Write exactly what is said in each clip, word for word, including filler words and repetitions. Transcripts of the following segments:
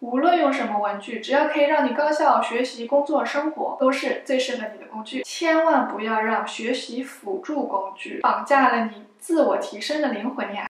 无论用什么文具，只要可以让你高效学习、工作、生活，都是最适合你的工具。千万不要让学习辅助工具绑架了你自我提升的灵魂呀！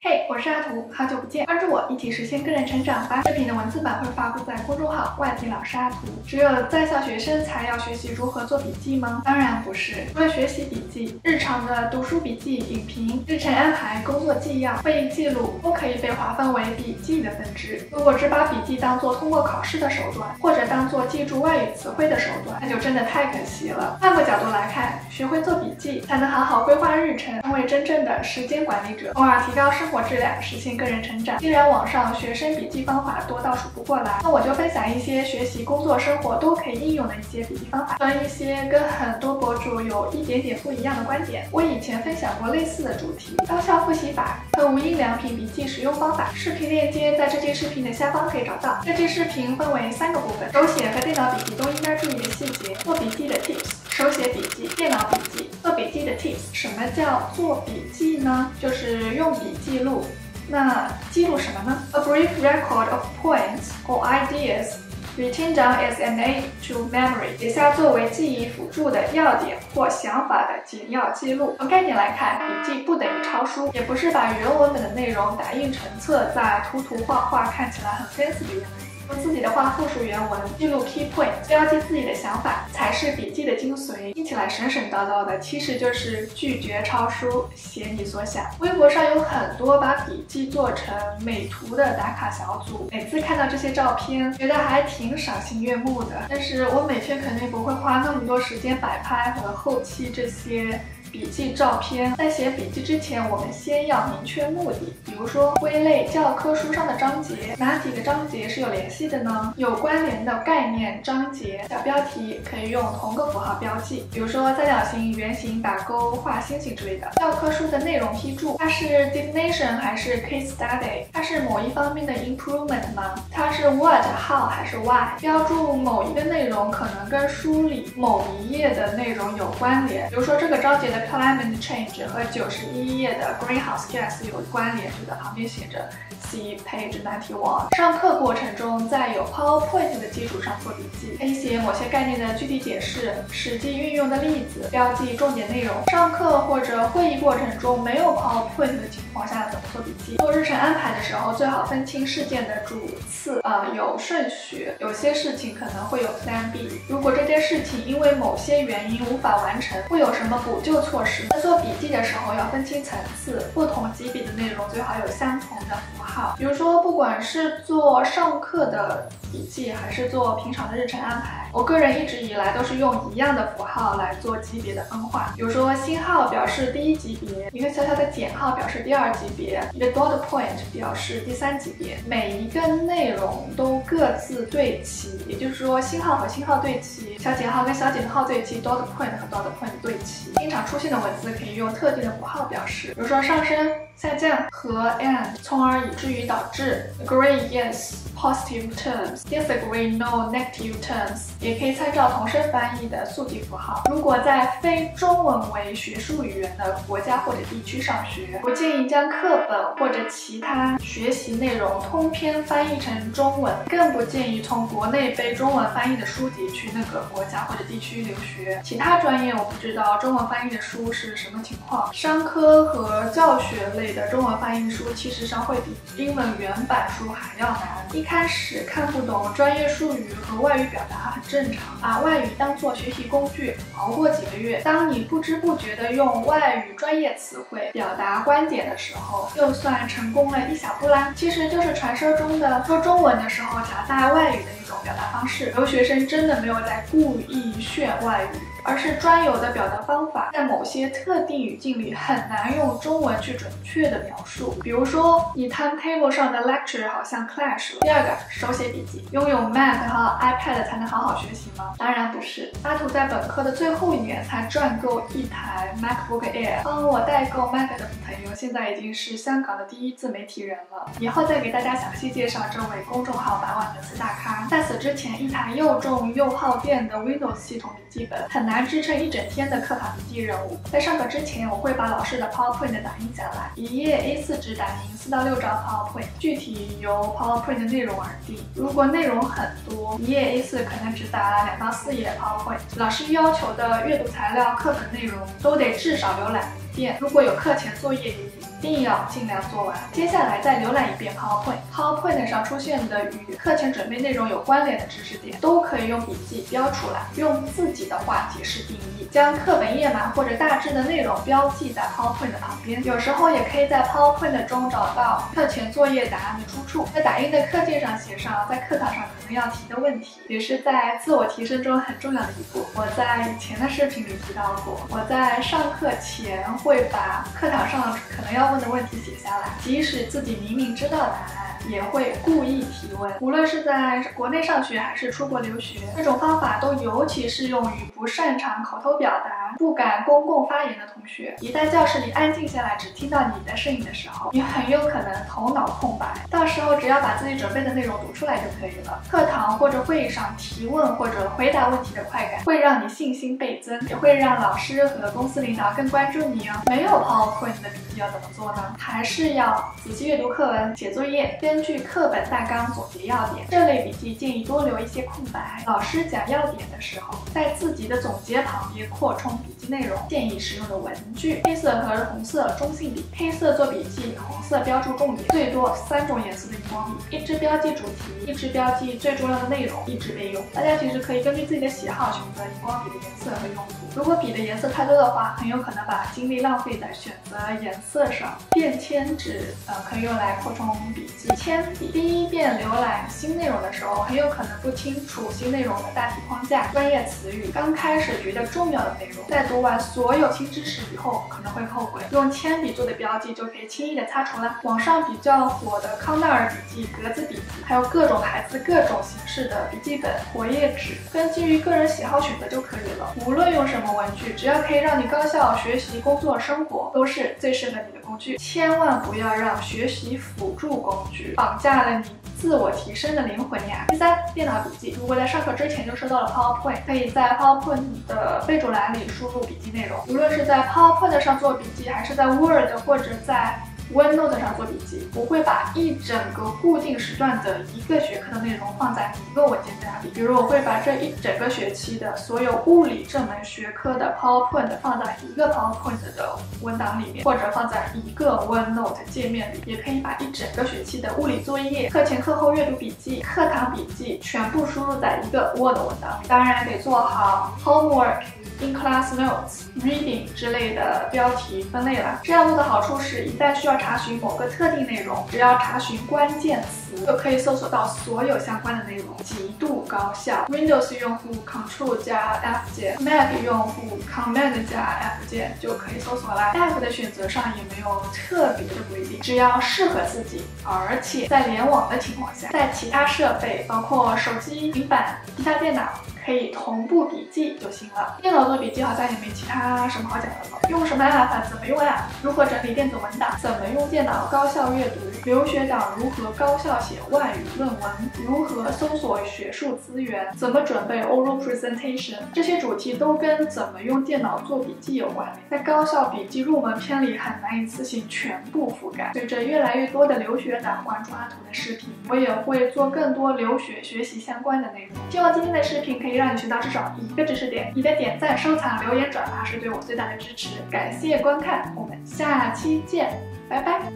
嘿， hey, 我是阿图，好久不见，关注我，一起实现个人成长吧。视频的文字版会发布在公众号“外地老师阿图”。只有在校学生才要学习如何做笔记吗？当然不是。除了学习笔记，日常的读书笔记、影评、日程安排、工作纪要、会议记录，都可以被划分为笔记的分支。如果只把笔记当做通过考试的手段，或者当做记住外语词汇的手段，那就真的太可惜了。换个角度来看，学会做笔记，才能好好规划日程，成为真正的时间管理者，从而提高生活。生活质量，实现个人成长。既然网上学生笔记方法多到数不过来，那我就分享一些学习、工作、生活都可以应用的一些笔记方法，和一些跟很多博主有一点点不一样的观点。我以前分享过类似的主题：高效复习法和无印良品笔记使用方法。视频链接在这期视频的下方可以找到。这期视频分为三个部分：手写和电脑笔记都应该注意的细节，做笔记的 tips， 手写笔记、电脑笔记、做笔记的 tips。什么叫做笔记呢？就是用笔记。记录，那记录什么呢 ？A brief record of points or ideas written down as an aid to memory， 以下作为记忆辅助的要点或想法的简要记录。从概念来看，笔记不等于抄书，也不是把原文本的内容打印成册，再涂涂画画，看起来很 fancy 的样子。用自己的话复述原文，记录 key point， 标记自己的想法，才是笔记的精髓。听起来神神叨叨的，其实就是拒绝抄书，写你所想。微博上有很多把笔记做成美图的打卡小组，每次看到这些照片，觉得还挺赏心悦目的。但是我每天肯定不会花那么多时间摆拍和后期这些笔记照片。在写笔记之前，我们先要明确目的，比如说归类教科书上的章节，哪几个章节是有联系的呢？有关联的概念章节小标题可以用同个符号标记，比如说三角形、圆形、打勾、画星星之类的。教科书的内容批注，它是 definition 还是 case study？ 它是某一方面的 improvement 吗？它是 what、how 还是 why？ 标注某一个内容可能跟书里某一页的内容有关联，比如说这个章节的Climate change 和九十一页的 greenhouse gas 有关联，就在旁边写着 see page ninety-one。上课过程中，在有 PowerPoint 的基础上做笔记，可以写某些概念的具体解释、实际运用的例子，标记重点内容。上课或者会议过程中没有 PowerPoint 的情况下，怎么做笔记？做日程安排的时候，最好分清事件的主次，呃，有顺序。有些事情可能会有 Plan B， 如果这件事情因为某些原因无法完成，会有什么补救？措施。在做笔记的时候要分清层次，不同级别的内容最好有相同的符号。比如说，不管是做上课的笔记，还是做平常的日程安排，我个人一直以来都是用一样的符号来做级别的分化。比如说，星号表示第一级别，一个小小的减号表示第二级别，一个 dot point 表示第三级别。每一个内容都各自对齐，也就是说，星号和星号对齐，小减号跟小减号对齐 ，dot point 和 dot point 对齐。经常出现的文字可以用特定的符号表示，比如说上升、下降和 and， 从而以至于导致 agree yes positive terms disagree no negative terms， 也可以参照同声翻译的速记符号。如果在非中文为学术语言的国家或者地区上学，我建议将课本或者其他学习内容通篇翻译成中文，更不建议从国内被中文翻译的书籍去那个国家或者地区留学。其他专业我不知道中文翻译的书是什么情况？商科和教学类的中文翻译书其实上会比英文原版书还要难。一开始看不懂专业术语和外语表达很正常，把外语当做学习工具，熬过几个月，当你不知不觉的用外语专业词汇表达观点的时候，就算成功了一小步啦。其实就是传说中的说中文的时候夹带外语的一种表达方式。留学生真的没有在故意炫外语，而是专有的表达方法，在某些特定语境里很难用中文去准确的描述。比如说，你 timetable 上的 lecture 好像 clash 了。第二个，手写笔记，拥有 Mac 和 iPad 才能好好学习吗？当然不是。阿图在本科的最后一年才赚够一台 MacBook Air， 帮我代购 Mac 的朋友现在已经是香港的第一自媒体人了，以后再给大家详细介绍这位公众号百万粉丝大咖。在此之前，一台又重又耗电的 Windows 系统笔记本很难难支撑一整天的课堂笔记任务。在上课之前，我会把老师的 PowerPoint 打印下来，一页 A 四 纸打印四到六张 PowerPoint， 具体由 PowerPoint 的内容而定。如果内容很多，一页 A 四 可能只打两到四页 PowerPoint。老师要求的阅读材料、课本内容都得至少浏览一遍。如果有课前作业， 一定要尽量做完。接下来再浏览一遍 PowerPoint。PowerPoint 上出现的与课前准备内容有关联的知识点，都可以用笔记标出来，用自己的话解释定义。将课本页码或者大致的内容标记在 PowerPoint 的旁边。有时候也可以在 PowerPoint 中找到课前作业答案的出处，在打印的课件上写上在课堂上可能要提的问题，也是在自我提升中很重要的一步。我在以前的视频里提到过，我在上课前会把课堂上可能要 问的问题写下来，即使自己明明知道答案，也会故意提问。无论是在国内上学还是出国留学，这种方法都尤其适用于不擅长口头表达、不敢公共发言的同学。一旦教室里安静下来，只听到你的声音的时候，你很有可能头脑空白。到时候只要把自己准备的内容读出来就可以了。课堂或者会议上提问或者回答问题的快感，会让你信心倍增，也会让老师和公司领导更关注你哦。没有 PowerPoint 的笔记要怎么做呢？还是要仔细阅读课文、写作业。 根据课本大纲总结要点，这类笔记建议多留一些空白。老师讲要点的时候，在自己的总结旁边扩充笔记内容。建议使用的文具：黑色和红色中性笔，黑色做笔记，红色标注重点，最多三种颜色的荧光笔。一支标记主题，一支标记最重要的内容，一支备用。大家平时可以根据自己的喜好选择荧光笔的颜色和用途。如果笔的颜色太多的话，很有可能把精力浪费在选择颜色上。便签纸，呃，可以用来扩充笔记。 铅笔第一遍浏览新内容的时候，很有可能不清楚新内容的大体框架、专业词语，刚开始觉得重要的内容，在读完所有新知识以后，可能会后悔。用铅笔做的标记就可以轻易的擦除了。网上比较火的康奈尔笔记、格子笔记，还有各种牌子、各种形式的笔记本、活页纸，根据个人喜好选择就可以了。无论用什么文具，只要可以让你高效学习、工作、生活，都是最适合你的工具。千万不要让学习辅助工具 绑架了你自我提升的灵魂呀！第三，电脑笔记。如果在上课之前就收到了 PowerPoint， 可以在 PowerPoint 的备注栏里输入笔记内容。无论是在 PowerPoint 上做笔记，还是在 Word 或者在 OneNote 上做笔记，我会把一整个固定时段的一个学科的内容放在一个文件夹里。比如，我会把这一整个学期的所有物理这门学科的 PowerPoint 放在一个 PowerPoint 的文档里面，或者放在一个 OneNote 界面里。也可以把一整个学期的物理作业、课前课后阅读笔记、课堂笔记全部输入在一个 Word 文档里。当然，得做好 homework。 in-class notes、reading 之类的标题分类了。这样做的好处是，一旦需要查询某个特定内容，只要查询关键词，就可以搜索到所有相关的内容，极度高效。Windows 用户 Ctrl 加 F 键 ，Mac 用户 Command 加 F 键就可以搜索啦。App 的选择上也没有特别的规定，只要适合自己，而且在联网的情况下，在其他设备，包括手机、平板、其他电脑， 可以同步笔记就行了。电脑做笔记好像也没其他什么好讲的了。用什么 app？ 怎么用 app？ 如何整理电子文档？怎么用电脑高效阅读？留学党如何高效写外语论文？如何搜索学术资源？怎么准备 oral presentation？ 这些主题都跟怎么用电脑做笔记有关联。在高效笔记入门篇里，很难一次性全部覆盖。随着越来越多的留学党关注阿图的视频，我也会做更多留学学习相关的内容。希望今天的视频可以 让你学到至少一个知识点，你的点赞、收藏、留言、转发是对我最大的支持。感谢观看，我们下期见，拜拜。